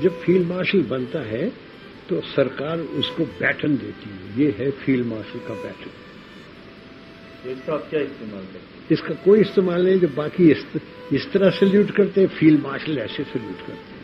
जब field marshal बनता है तो सरकार उसको बैटन देती है, ये है फील्ड मार्शल का बैटन। इसका आप क्या इस्तेमाल करते हैं? इसका कोई इस्तेमाल नहीं। जब बाकी इस तरह सल्यूट करते हैं, फील्ड मार्शल ऐसे सल्यूट करते हैं।